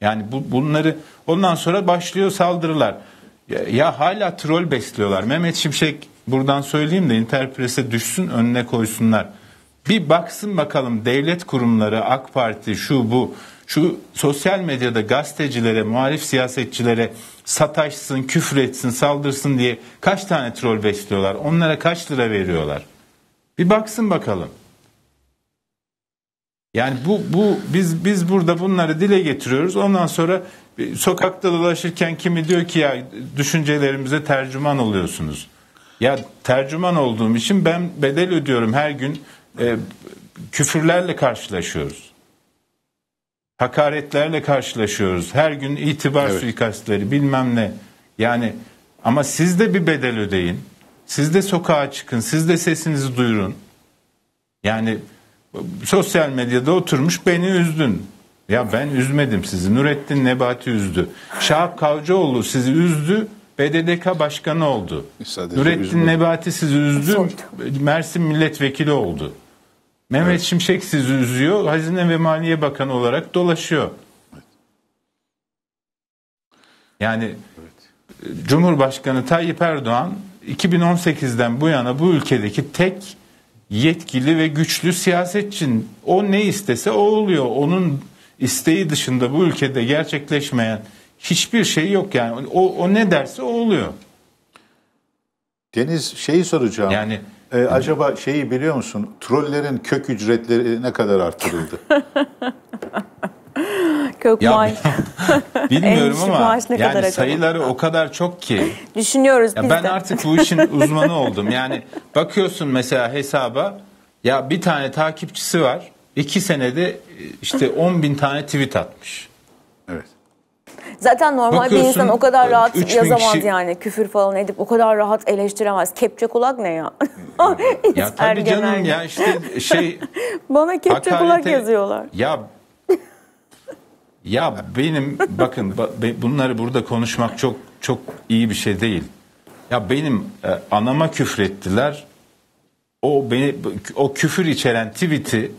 Yani bunları ondan sonra başlıyor saldırılar. Ya hala troll besliyorlar. Mehmet Şimşek, buradan söyleyeyim de Interpress'e düşsün, önüne koysunlar. Bir baksın bakalım devlet kurumları, AK Parti, şu bu, şu sosyal medyada gazetecilere, muhalif siyasetçilere sataşsın, küfretsin, saldırsın diye kaç tane troll besliyorlar? Onlara kaç lira veriyorlar? Bir baksın bakalım. Yani biz burada bunları dile getiriyoruz. Ondan sonra sokakta dolaşırken kimi diyor ki ya düşüncelerimize tercüman oluyorsunuz. Ya tercüman olduğum için ben bedel ödüyorum. Her gün küfürlerle karşılaşıyoruz. Hakaretlerle karşılaşıyoruz. Her gün itibar suikastleri bilmem ne. Yani ama siz de bir bedel ödeyin. Siz de sokağa çıkın. Siz de sesinizi duyurun. Yani sosyal medyada oturmuş beni üzdün. Ya ben üzmedim sizi. Nurettin Nebati üzdü. Şahap Kavcıoğlu sizi üzdü. BDDK başkanı oldu. Nurettin Nebati sizi üzdü. Mersin milletvekili oldu. Mehmet Şimşek sizi üzüyor. Hazine ve Maliye Bakanı olarak dolaşıyor. Yani Cumhurbaşkanı Tayyip Erdoğan 2018'den bu yana bu ülkedeki tek yetkili ve güçlü siyasetçinin, o ne istese o oluyor. Onun isteği dışında bu ülkede gerçekleşmeyen hiçbir şey yok yani. O ne derse o oluyor. Deniz, şeyi soracağım. Yani acaba şeyi biliyor musun? Trollerin kök ücretleri ne kadar artırıldı? Kök maaş. Bilmiyorum ama yani sayıları o kadar çok ki. Düşünüyoruz biz de. Ben artık bu işin uzmanı oldum. Yani bakıyorsun mesela hesaba, ya bir tane takipçisi var. 2 senede işte 10.000 tane tweet atmış. Evet. Zaten normal bakıyorsun, bir insan o kadar rahat yazamaz kişi... yani küfür falan edip o kadar rahat eleştiremez. Kepçe kulak ne ya? Ya tabii canım ya işte şey. Bana kepçe kulak yazıyorlar. Ya benim bakın bunları burada konuşmak çok iyi bir şey değil. Ya benim anama küfrettiler. O küfür içeren tweet'i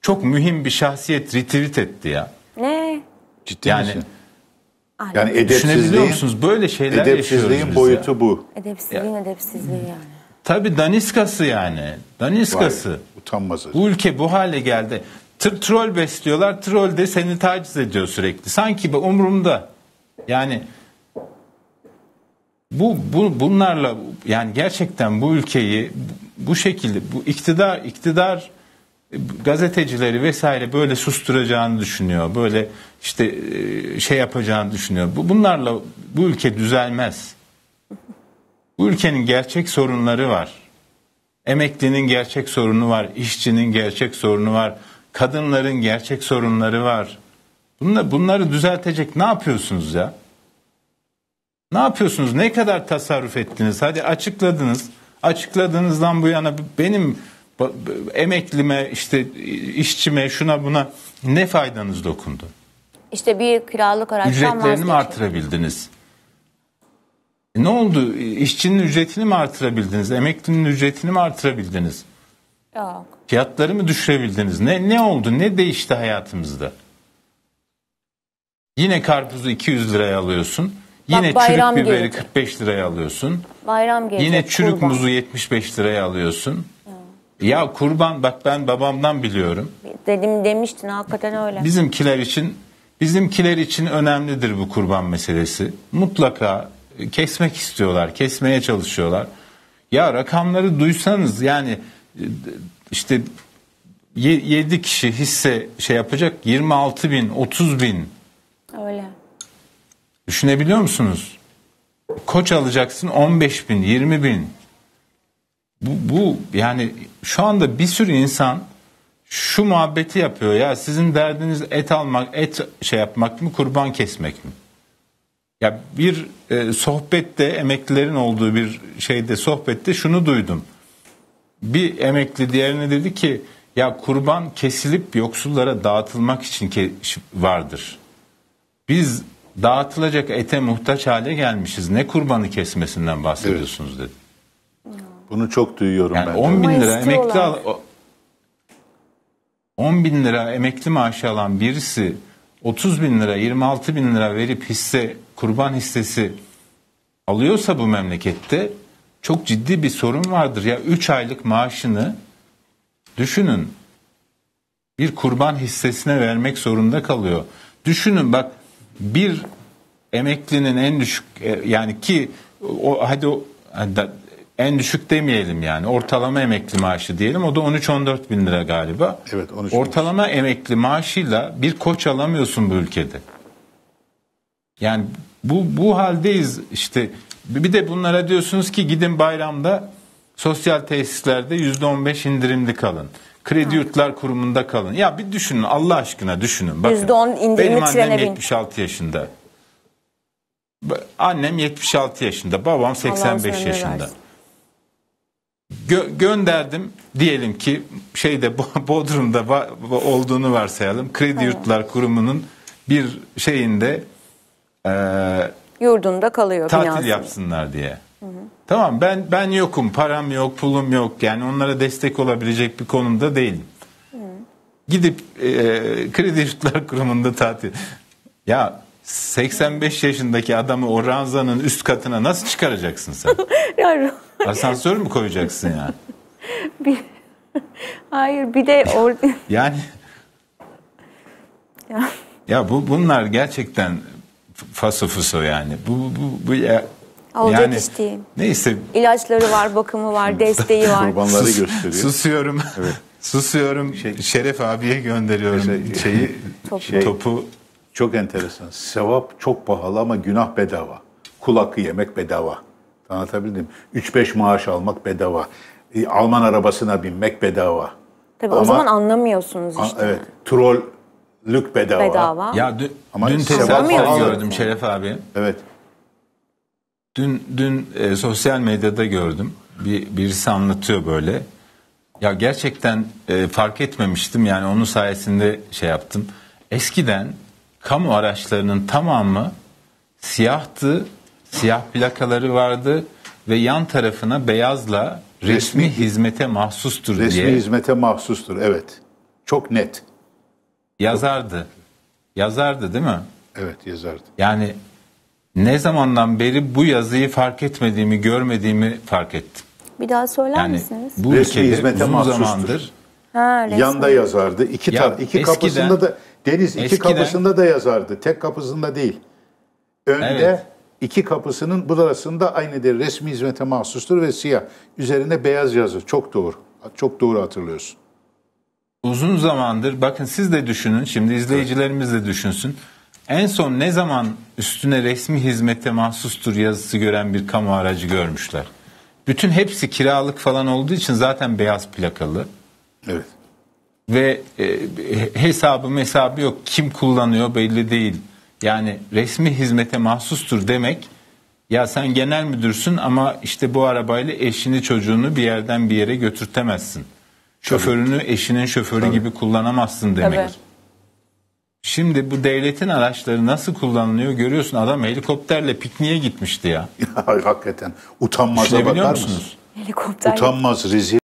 çok mühim bir şahsiyet retweet etti ya. Ne? Ciddi yani, misin? Yani edepsizliğin, musunuz? Böyle şeyler edepsizliğin boyutu ya. Bu. Edepsizliğin edepsizliği yani. Tabii daniskası yani. Daniskası. Vay, utanmaz. Bu ülke bu hale geldi. Troll besliyorlar. Troll de seni taciz ediyor sürekli. Sanki umurumda. Yani bunlarla yani gerçekten bu ülkeyi bu şekilde bu iktidar gazetecileri vesaire böyle susturacağını düşünüyor. Böyle işte şey yapacağını düşünüyor. Bunlarla bu ülke düzelmez. Bu ülkenin gerçek sorunları var. Emeklinin gerçek sorunu var. İşçinin gerçek sorunu var. Kadınların gerçek sorunları var. Bunları düzeltecek ne yapıyorsunuz ya? Ne yapıyorsunuz? Ne kadar tasarruf ettiniz? Hadi açıkladınız. Açıkladığınızdan bu yana benim emeklime, işte işçime, şuna buna ne faydanız dokundu? İşte bir kiralık araçtan ücretlerini mi artırabildiniz? Ne oldu? İşçinin ücretini mi artırabildiniz? Emeklinin ücretini mi artırabildiniz? Yok. Fiyatları mı düşürebildiniz? Ne oldu? Ne değişti hayatımızda? Yine karpuzu 200 liraya alıyorsun. Yine bak, çürük biberi gelecek. 45 liraya alıyorsun. Bayram gelecek. Yine çürük muzu 75 liraya alıyorsun. Ya kurban, bak ben babamdan biliyorum. Demiştin hakikaten öyle. Bizimkiler için önemlidir bu kurban meselesi. Mutlaka kesmek istiyorlar, kesmeye çalışıyorlar. Ya rakamları duysanız yani işte 7 kişi hisse şey yapacak 26.000, 30.000. Öyle. Düşünebiliyor musunuz? Koç alacaksın 15.000, 20.000. Bu yani şu anda bir sürü insan şu muhabbeti yapıyor ya, sizin derdiniz et almak, et şey yapmak mı, kurban kesmek mi? Ya bir sohbette, emeklilerin olduğu bir şeyde, sohbette şunu duydum. Bir emekli diğerine dedi ki ya kurban kesilip yoksullara dağıtılmak için vardır. Biz dağıtılacak ete muhtaç hale gelmişiz. Ne kurbanı kesmesinden bahsediyorsunuz dedi. Bunu çok duyuyorum yani ben. 10.000 lira emekli 10.000 lira emekli maaşı alan birisi 30.000 lira, 26.000 lira verip hisse, kurban hissesi alıyorsa bu memlekette çok ciddi bir sorun vardır. Ya 3 aylık maaşını düşünün bir kurban hissesine vermek zorunda kalıyor. Düşünün bak, bir emeklinin en düşük, yani ki o, hadi o, en düşük demeyelim yani, ortalama emekli maaşı diyelim, o da 13-14.000 lira galiba. Evet, 13. Ortalama emekli maaşıyla bir koç alamıyorsun bu ülkede. Yani bu haldeyiz işte. Bir de bunlara diyorsunuz ki gidin bayramda sosyal tesislerde %15 indirimli kalın. Kredi Yurtlar Kurumu'nda kalın. Ya bir düşünün, Allah aşkına düşünün. Bakın, %10 indirimli trene bin. Benim annem 76 yaşında. Annem 76 yaşında, babam 85 yaşında. Gönderdim diyelim ki şeyde, Bodrum'da olduğunu varsayalım. Kredi Yurtlar Kurumu'nun bir şeyinde yurdunda kalıyor. Tatil binasını yapsınlar diye. Hı hı. Tamam, ben yokum, param yok, pulum yok. Yani onlara destek olabilecek bir konumda değilim. Hı. Gidip Kredi Yurtlar Kurumu'nda tatil. Ya 85 yaşındaki adamı o ranzanın üst katına nasıl çıkaracaksın sen? Asansör mü koyacaksın yani? Hayır, bir de yani ya bunlar gerçekten fasofuso yani. Bu ya, yani neyse, ilaçları var, bakımı var, desteği var. Kurbanları gösteriyor. Susuyorum. Evet. Susuyorum. Şeref abiye gönderiyorum topu. Çok enteresan. Sevap çok pahalı ama günah bedava. Kul hakkı yemek bedava. Anlatabildim. 3-5 maaş almak bedava. Alman arabasına binmek bedava. Tabii, ama o zaman anlamıyorsunuz işte. Evet. Trollük bedava. Ya dün tesadüfen gördüm Şeref abi. Evet. Dün sosyal medyada gördüm. Birisi anlatıyor böyle. Ya gerçekten fark etmemiştim. Yani onun sayesinde şey yaptım. Eskiden kamu araçlarının tamamı siyahtı, siyah plakaları vardı ve yan tarafına beyazla resmi hizmete mahsustur resmi diye. Resmi hizmete mahsustur, evet. Çok net. Yazardı. Yazardı değil mi? Evet, yazardı. Yani ne zamandan beri bu yazıyı fark etmediğimi, görmediğimi fark ettim. Bir daha söyler misiniz? Bu resmi hizmete mahsustur. Zamandır, yanda yazardı. İki kapısında da Deniz, iki kapısında da yazardı. Tek kapısında değil. Önde, evet, iki kapısının burasında aynıdır. Resmi hizmete mahsustur ve siyah. Üzerine beyaz yazı. Çok doğru. Çok doğru hatırlıyorsun. Uzun zamandır, bakın siz de düşünün. Şimdi izleyicilerimiz de düşünsün. En son ne zaman üstüne resmi hizmete mahsustur yazısı gören bir kamu aracı görmüşler? Bütün hepsi kiralık falan olduğu için zaten beyaz plakalı. Evet. Ve hesabı yok. Kim kullanıyor belli değil. Yani resmi hizmete mahsustur demek, ya sen genel müdürsün ama işte bu arabayla eşini çocuğunu bir yerden bir yere götürtemezsin. Şoförünü eşinin şoförü gibi kullanamazsın demek. Evet. Şimdi bu devletin araçları nasıl kullanılıyor görüyorsun. Adam helikopterle pikniğe gitmişti ya. Hakikaten utanmaz, bakar mısınız? Helikopter. Utanmaz, rezil.